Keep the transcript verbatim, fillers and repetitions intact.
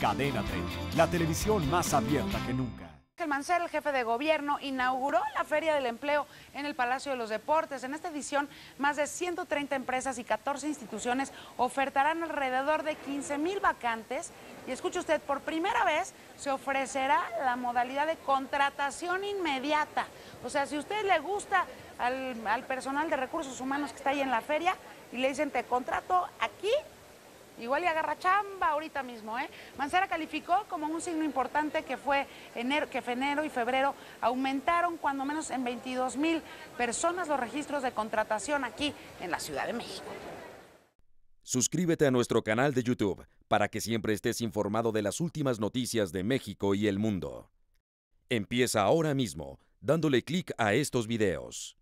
Cadena Tres, la televisión más abierta que nunca. Miguel Ángel Mancera, el jefe de gobierno, inauguró la Feria del Empleo en el Palacio de los Deportes. En esta edición, más de ciento treinta empresas y catorce instituciones ofertarán alrededor de quince mil vacantes. Y escuche usted, por primera vez se ofrecerá la modalidad de contratación inmediata. O sea, si a usted le gusta al, al personal de recursos humanos que está ahí en la feria y le dicen, te contrato aquí, igual y agarra chamba ahorita mismo, ¿eh? Mancera calificó como un signo importante que fue enero, que enero y febrero aumentaron cuando menos en veintidós mil personas los registros de contratación aquí en la Ciudad de México. Suscríbete a nuestro canal de YouTube para que siempre estés informado de las últimas noticias de México y el mundo. Empieza ahora mismo dándole clic a estos videos.